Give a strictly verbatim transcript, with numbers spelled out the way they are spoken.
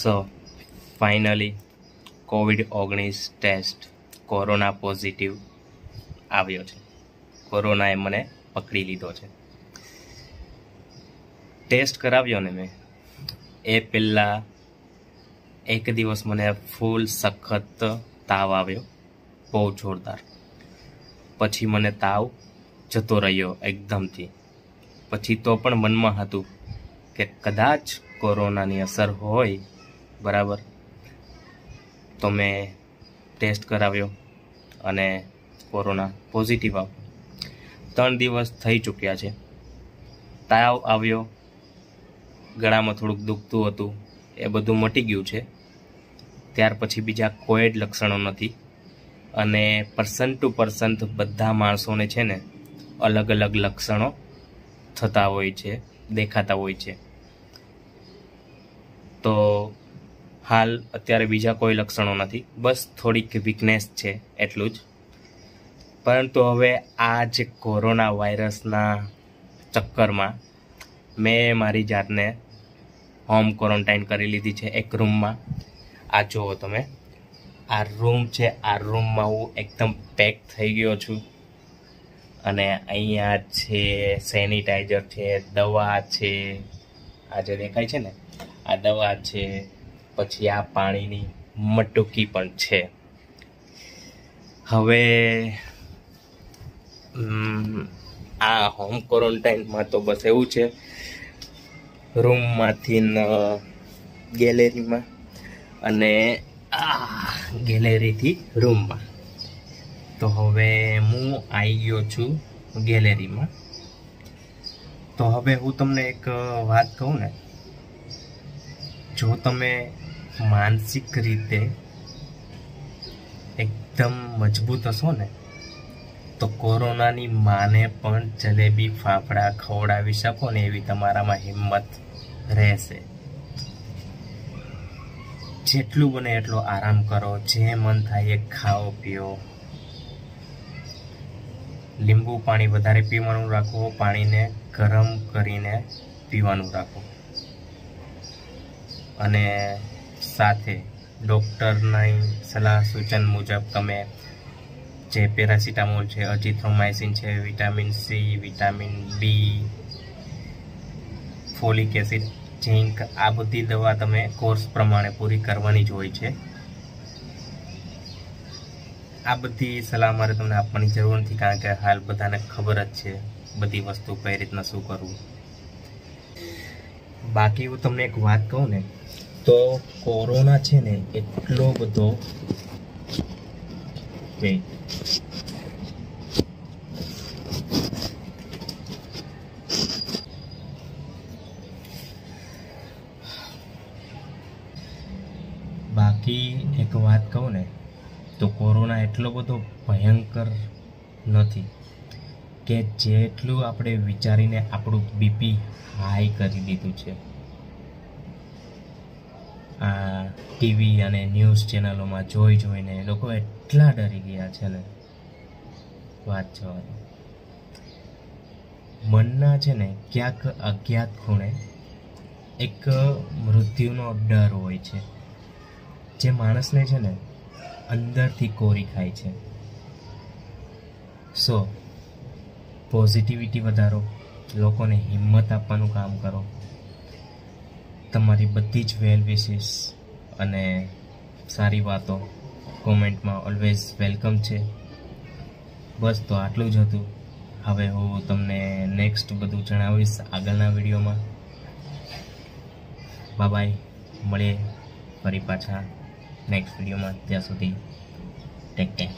સો finally covid ઓગણીસ test corona positive આવ્યો છે. કોરોનાએ મને પકડી લીધો છે. ટેસ્ટ કરાવ્યો ને મેં એ પહેલાં એક દિવસ મને ફૂલ સખત તાવ આવ્યો, બહુ જોરદાર. પછી મને તાવ જતો રહ્યો એકદમથી. પછી તો પણ મનમાં હતું કે કદાચ કોરોનાની અસર હોય, બરાબર. તો મેં ટેસ્ટ કરાવ્યો અને કોરોના પોઝિટિવ આવ્યો. ત્રણ દિવસ થઈ ચૂક્યા છે. તાવ આવ્યો, ગળામાં થોડુંક દુખતું હતું, એ બધું મટી ગયું છે. ત્યાર પછી બીજા કોઈ જ લક્ષણો નથી અને પર્સન ટુ પર્સન બધા માણસોને છે ને અલગ અલગ લક્ષણો થતા હોય છે, દેખાતા હોય છે. તો હાલ અત્યારે બીજા કોઈ લક્ષણો નથી, બસ થોડીક વીકનેસ છે એટલું જ. પરંતુ હવે આ જે કોરોના વાયરસના ચક્કરમાં મેં મારી જાતને હોમ ક્વોરન્ટાઇન કરી લીધી છે એક રૂમમાં. આ જુઓ તમે, આ રૂમ છે, આ રૂમમાં હું એકદમ પેક થઈ ગયો છું. અને અહીંયા છે સેનિટાઈઝર, છે દવા, છે આ જે દેખાય છે ને આ દવા છે. પછી આ પાણીની મટુકી પણ છે. હવે આ હોમ ક્વોરન્ટાઇનમાં તો બસ એવું છે, રૂમમાંથી ગેલેરીમાં અને આ ગેલેરીથી રૂમમાં. તો હવે હું આવી ગયો છું ગેલેરીમાં. તો હવે હું તમને એક વાત કહું ને, જો તમે માનસિક રીતે એકદમ મજબૂત હશો ને તો કોરોનાની માને પણ જલેબી ફાફડા ખવડાવી શકો ને એવી તમારામાં હિંમત રહેશે. જેટલું બને એટલો આરામ કરો, જે મન થાય એ ખાઓ પીઓ. લીંબુ પાણી વધારે પીવાનું રાખો, પાણીને ગરમ કરીને પીવાનું રાખો. અને સાથે ડૉક્ટરની સલાહ સૂચન મુજબ તમે જે પેરાસિટામોલ છે, અજીથ્રોમાઇસિન છે, vitamin C, vitamin B, folic acid, zinc, આ બધી દવા તમે કોર્સ પ્રમાણે પૂરી કરવાની જ હોય છે. આ બધી સલાહ મારે તમને આપવાની જરૂર નથી, કારણ કે હાલ બધાને ખબર જ છે બધી વસ્તુ કઈ રીતના શું કરવું. બાકી હું તમને એક વાત કહું ને, તો કોરોના છે ને એટલો બધો બાકી એક વાત કહું ને તો કોરોના એટલો બધો ભયંકર નથી કે જેટલું આપણે વિચારીને આપણું બીપી હાઈ કરી દીધું છે. આ ટીવી અને ન્યૂઝ ચેનલોમાં જોઈ જોઈને લોકો એટલા ડરી ગયા છે ને, વાત જવાની. મનના છે ને ક્યાંક અજ્ઞાત ખૂણે એક મૃત્યુનો ડર હોય છે, જે માણસને છે ને અંદરથી કોરી ખાય છે. સો પોઝિટિવિટી વધારો, લોકોને હિંમત આપવાનું કામ કરો. તમારી બધી જ વેલ વિશિસ અને સારી વાતો કોમેન્ટમાં ઓલવેઝ વેલકમ છે. બસ તો આટલું જ હતું. હવે હું તમને નેક્સ્ટ બધું જણાવીશ આગળના વિડીયોમાં. બાય બાય, મળીએ ફરી પાછા નેક્સ્ટ વિડીયોમાં. ત્યાં સુધી ટેક કેર.